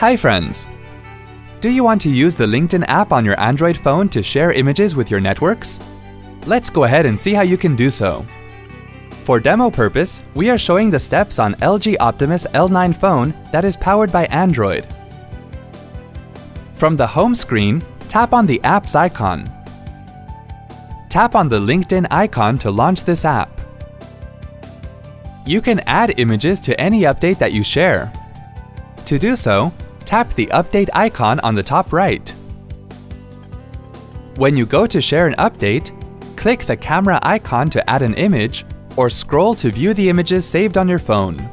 Hi friends! Do you want to use the LinkedIn app on your Android phone to share images with your networks? Let's go ahead and see how you can do so. For demo purpose, we are showing the steps on LG Optimus L9 phone that is powered by Android. From the home screen, tap on the apps icon. Tap on the LinkedIn icon to launch this app. You can add images to any update that you share. To do so, tap the update icon on the top right. When you go to share an update, click the camera icon to add an image, or scroll to view the images saved on your phone.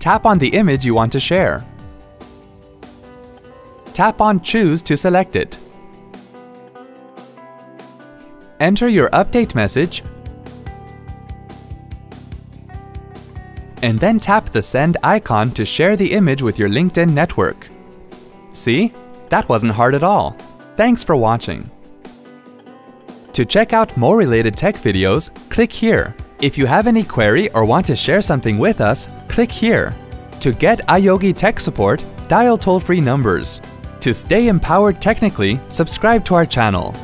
Tap on the image you want to share. Tap on Choose to select it. Enter your update message, and then tap the send icon to share the image with your LinkedIn network. See? That wasn't hard at all. Thanks for watching. To check out more related tech videos, click here. If you have any query or want to share something with us, click here. To get iYogi tech support, dial toll-free numbers. To stay empowered technically, subscribe to our channel.